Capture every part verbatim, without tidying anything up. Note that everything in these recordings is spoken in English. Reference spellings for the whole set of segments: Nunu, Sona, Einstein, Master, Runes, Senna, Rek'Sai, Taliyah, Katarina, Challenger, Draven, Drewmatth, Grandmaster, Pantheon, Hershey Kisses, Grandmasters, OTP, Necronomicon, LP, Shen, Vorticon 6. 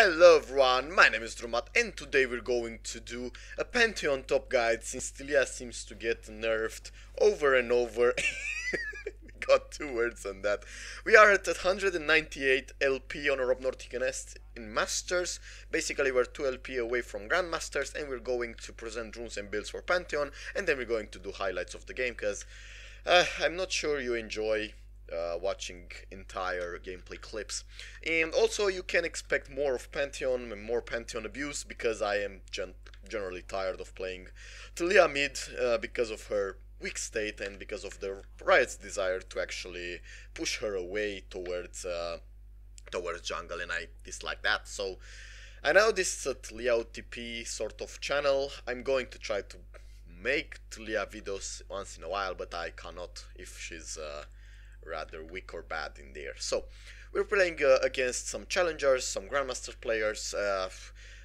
Hello everyone, my name is Drewmatth and today we're going to do a Pantheon top guide since Taliyah seems to get nerfed over and over. We got two words on that. We are at one hundred ninety-eight L P on our up north in Masters. Basically we're two L P away from Grandmasters and we're going to present runes and builds for Pantheon, and then we're going to do highlights of the game because uh, I'm not sure you enjoy Uh, watching entire gameplay clips. And also you can expect more of Pantheon and more Pantheon abuse because I am gen generally tired of playing Taliyah mid uh, because of her weak state and because of the Riot's desire to actually push her away towards uh, towards jungle, and I dislike that. So I know this is a Taliyah O T P sort of channel. I'm going to try to make Taliyah videos once in a while, but I cannot if she's uh, rather weak or bad in there. So we're playing uh, against some challengers, some grandmaster players. Uh,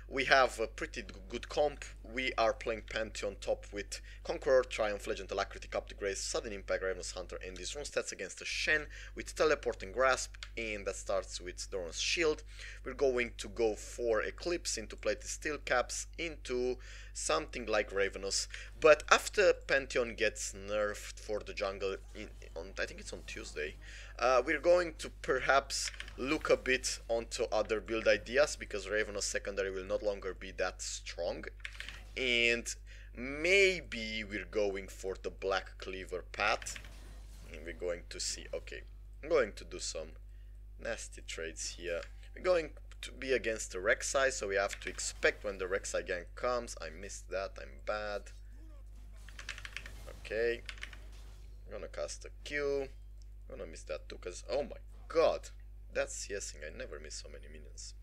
we have a pretty good comp. We are playing Pantheon top with Conqueror, Triumph, Legend, Alacrity, Captive Grace, Sudden Impact, Ravenous Hunter, and these rune stats against the Shen with Teleport and Grasp, and that starts with Doran's Shield. We're going to go for Eclipse into Plated Steel Caps into something like Ravenous. But after Pantheon gets nerfed for the jungle, in, on, I think it's on Tuesday, uh, we're going to perhaps look a bit onto other build ideas because Ravenous secondary will no longer be that strong. And maybe we're going for the Black Cleaver path. And we're going to see, okay, I'm going to do some nasty trades here. We're going to be against the Rek'Sai, so we have to expect when the Rek'Sai gang comes. I missed that, I'm bad. Okay, I'm gonna cast a Q. I'm gonna miss that too, because, oh my god, that's CSing, I never miss so many minions.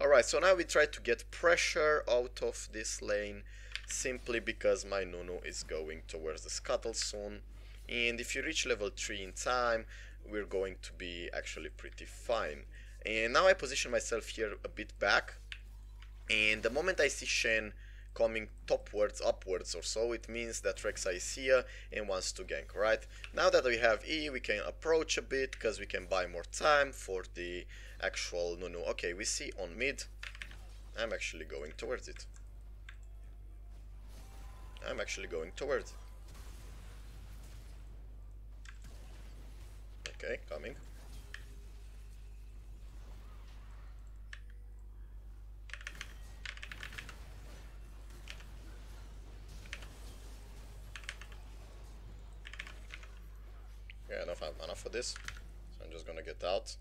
Alright, so now we try to get pressure out of this lane simply because my Nunu is going towards the scuttle soon. And if you reach level three in time, we're going to be actually pretty fine. And now I position myself here a bit back. And the moment I see Shen coming topwards, upwards or so, it means that Rek'Sai is here and wants to gank, right? Now that we have E, we can approach a bit because we can buy more time for the actual Nunu. Okay, we see on mid. I'm actually going towards it. I'm actually going towards it. Okay, coming. I don't have mana for this, so I'm just gonna get out.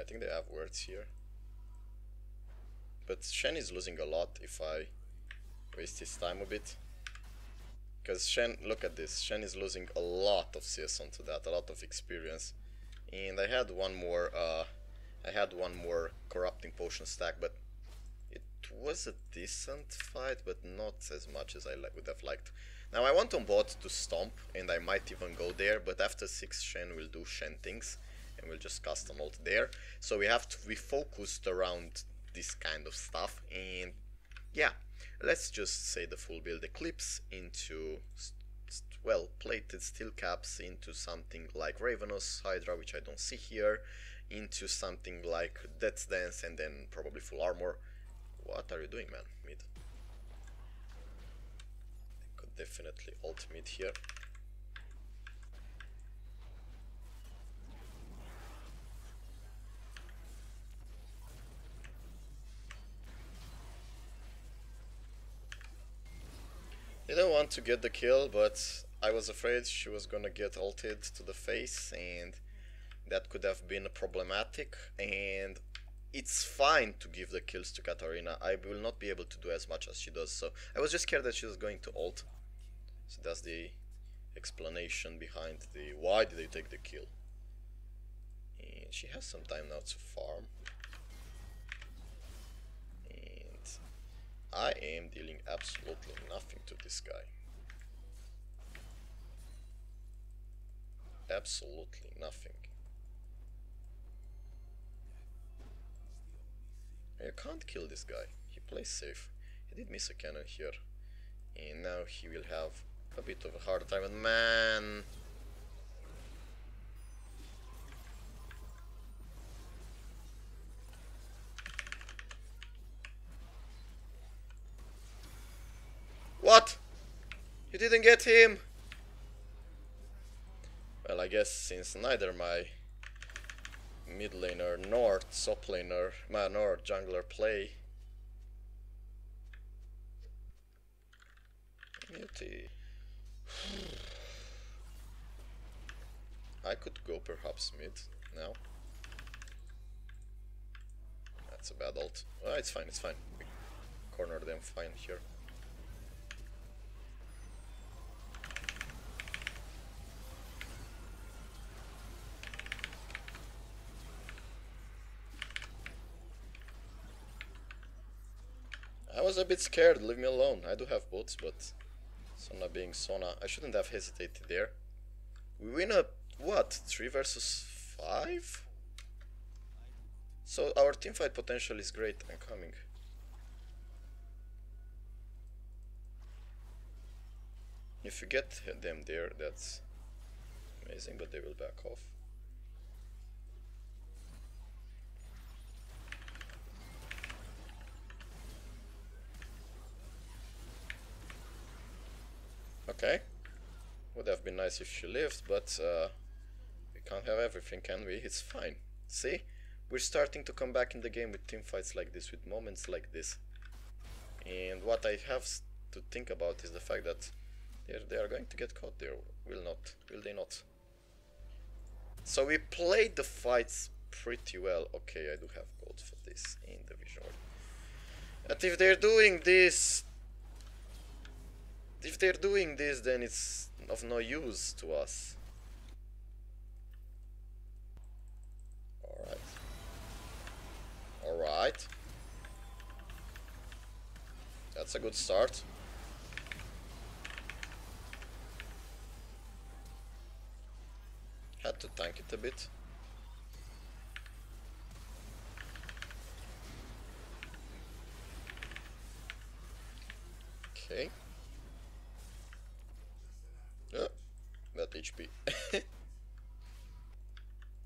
I think they have wards here, but Shen is losing a lot if I waste his time a bit, because Shen, look at this, Shen is losing a lot of C S onto that, a lot of experience. And I had one more uh, I had one more corrupting potion stack, but it was a decent fight, but not as much as I li would have liked. Now I want on bot to stomp, and I might even go there, but after six Shen will do Shen things, and we'll just cast an ult there. So we have to be focused around this kind of stuff, and yeah, let's just say the full build. Eclipse into, well, Plated Steel Caps into something like Ravenous, Hydra, which I don't see here, into something like Death's Dance, and then probably full armor. What are you doing, man? Mid. I could definitely ult mid here. Didn't want to get the kill, but I was afraid she was gonna get ulted to the face, and that could have been problematic. And it's fine to give the kills to Katarina. I will not be able to do as much as she does, so I was just scared that she was going to ult. So that's the explanation behind the why did they take the kill. And she has some time now to farm. And I am dealing absolutely nothing to this guy. Absolutely nothing. You can't kill this guy, he plays safe. He did miss a cannon here, and now he will have a bit of a hard time, and man, didn't get him! Well, I guess since neither my mid laner nor top laner, my nor jungler play. I could go perhaps mid now. That's a bad ult. Oh, it's fine, it's fine. We corner them fine here. I was a bit scared, leave me alone. I do have boots, but Sona being Sona, I shouldn't have hesitated there. We win a, what, three versus five? So our teamfight potential is great. I'm coming. If you get them there, that's amazing, but they will back off. Okay, would have been nice if she lived, but uh, we can't have everything, can we? It's fine. See, we're starting to come back in the game with teamfights like this, with moments like this. And what I have to think about is the fact that they are going to get caught there. Will not? Will they not? So we played the fights pretty well. Okay, I do have gold for this in the visual. But if they're doing this. If they're doing this, then it's of no use to us. Alright. Alright. That's a good start. Had to tank it a bit. Okay. H P.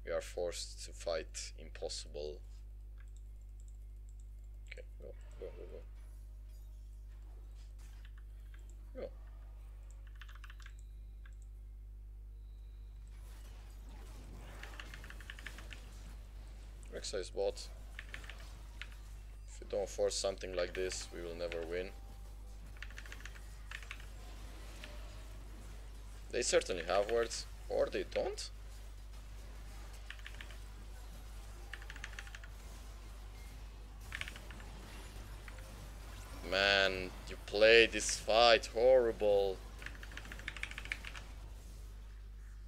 We are forced to fight impossible. Okay, go, go, go, go. Go. Rek'Sai is bot. If you don't force something like this, we will never win. They certainly have words, or they don't. Man, you played this fight horrible.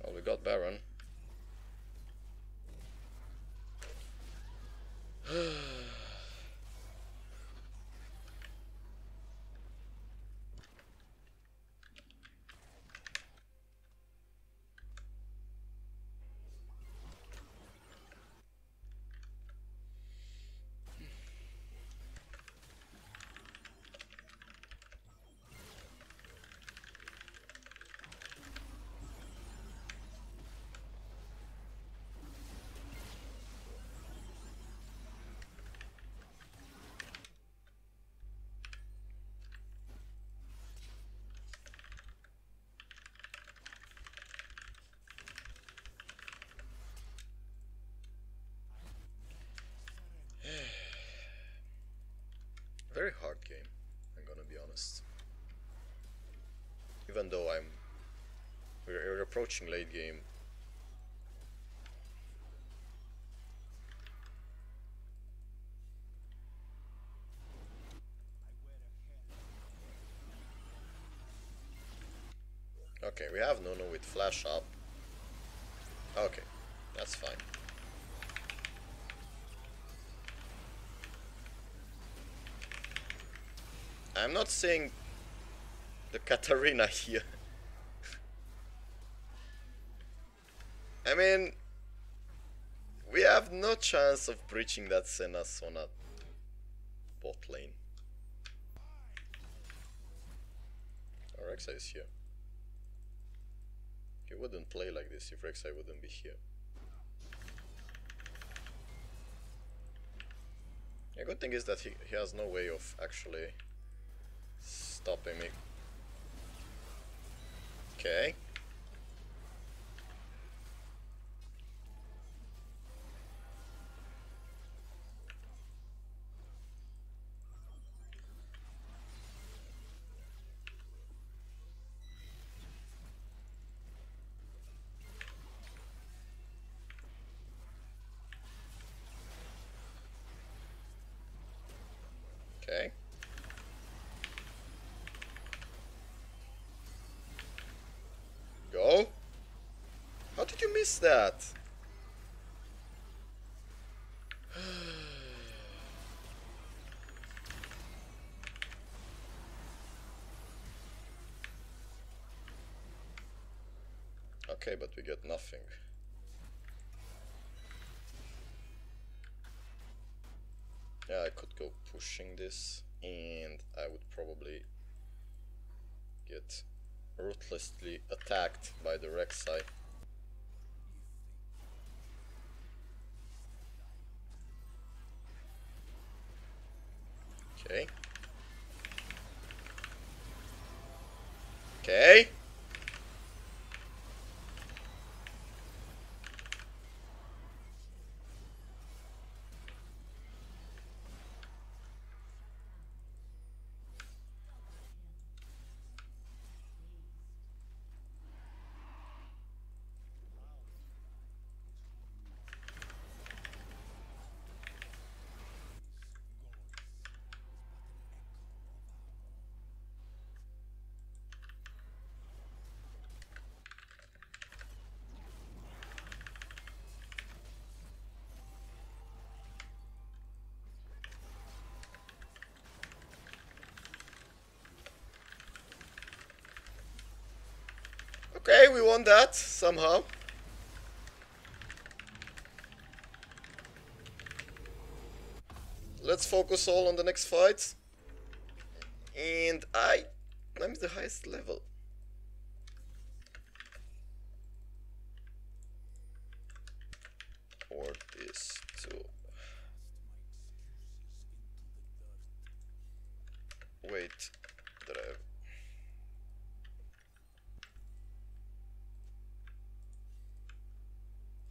Well, we got Baron. Very hard game, I'm gonna be honest. Even though I'm we're, we're approaching late game. Okay, we have Nunu with flash up. Okay, that's fine. I'm not seeing the Katarina here. I mean, we have no chance of breaching that Senna Sona bot lane. Oh, Rek'Sai is here. He wouldn't play like this if Rek'Sai wouldn't be here. The good thing is that he, he has no way of actually stopping me. Okay. Okay. Go. How did you miss that? Okay, but we get nothing. Yeah, I could go pushing this, and I would probably get ruthlessly attacked by the Rek'Sai. Okay. Okay. Okay, we won that somehow. Let's focus all on the next fight. And I... I'm the highest level. Or this too. Wait, Draven.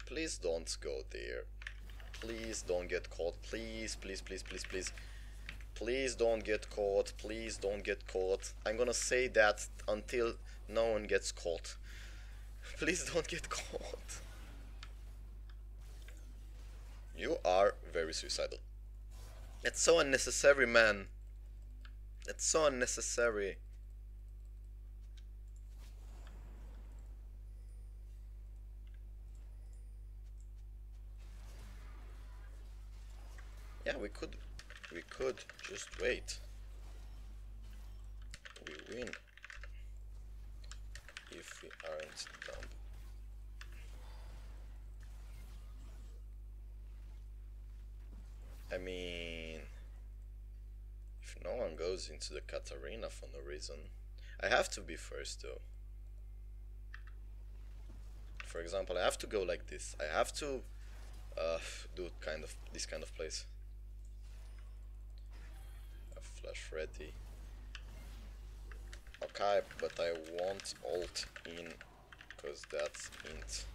Please don't go there. Please don't get caught. Please, please, please, please, please. Please don't get caught. Please don't get caught. I'm gonna say that until no one gets caught. Please don't get caught. You are very suicidal. It's so unnecessary, man. It's so unnecessary. Yeah, we could, we could just wait. We win if we aren't dumb. I mean, if no one goes into the Katarina for no reason, I have to be first though. For example, I have to go like this. I have to uh, do kind of this kind of place. Flash ready. Okay, but I want alt in because that's int.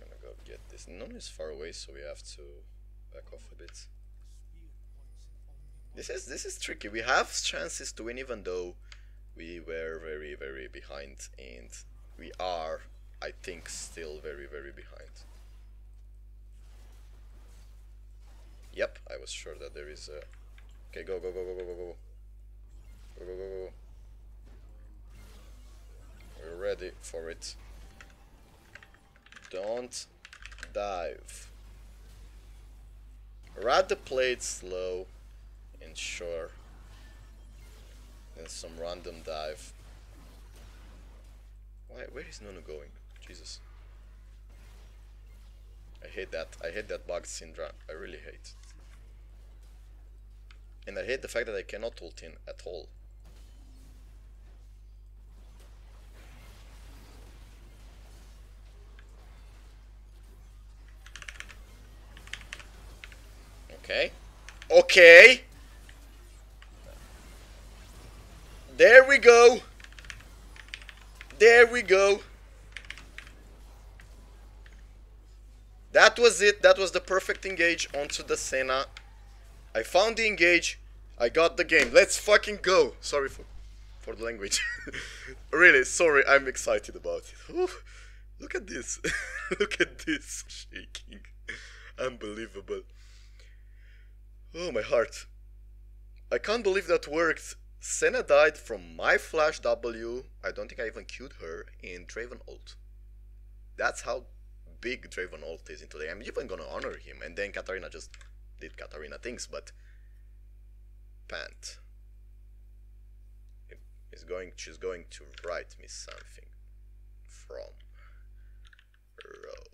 I'm gonna go get this. Nunu is far away, so we have to back off a bit. This is this is tricky. We have chances to win even though we were very very behind, and we are, I think, still very very behind. Yep, I was sure that there is a... Okay, go, go, go, go, go, go, go. Go, go, go, go. We're ready for it. Don't dive. Ride the plate slow and sure. And some random dive. Why? Where is Nunu going? Jesus. I hate that. I hate that bug syndrome. I really hate it. And I hate the fact that I cannot ult in at all. Okay. Okay! There we go! There we go. That was it. That was the perfect engage onto the Senna. I found the engage. I got the game. Let's fucking go. Sorry for, for the language. Really, sorry. I'm excited about it. Ooh, look at this. Look at this. Shaking. Unbelievable. Oh, my heart. I can't believe that worked. Senna died from my flash W. I don't think I even queued her in Draven ult. That's how big Draven ult is in today. I'm even gonna honor him, and then Katarina just did Katarina things, but Pant is going, she's going to write me something from row.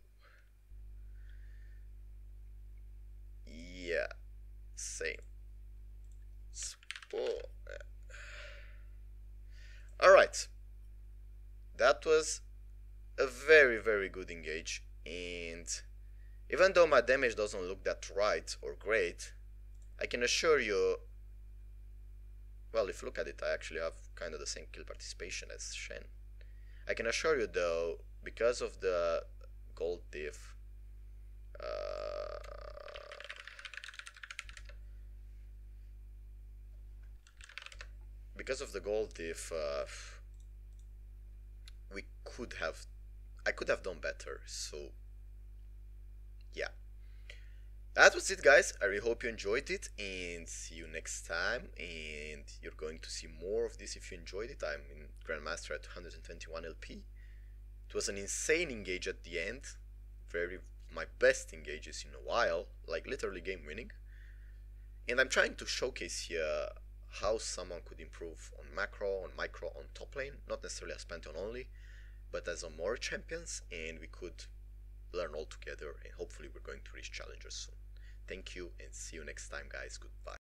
Yeah, same. Spoil. All right, that was a very, very good engage, and even though my damage doesn't look that right or great, I can assure you, well, if you look at it, I actually have kind of the same kill participation as Shen. I can assure you though, because of the gold diff, uh, because of the gold diff, uh, we could have, I could have done better, so yeah. That was it, guys. I really hope you enjoyed it, and see you next time, and you're going to see more of this if you enjoyed it. I'm in Grandmaster at one hundred twenty-one L P. It was an insane engage at the end, very my best engages in a while, like literally game winning, and I'm trying to showcase here how someone could improve on macro, on micro, on top lane, not necessarily as Pantheon only, but as on more champions, and we could learn all together, and hopefully we're going to reach challengers soon. Thank you, and see you next time, guys. Goodbye.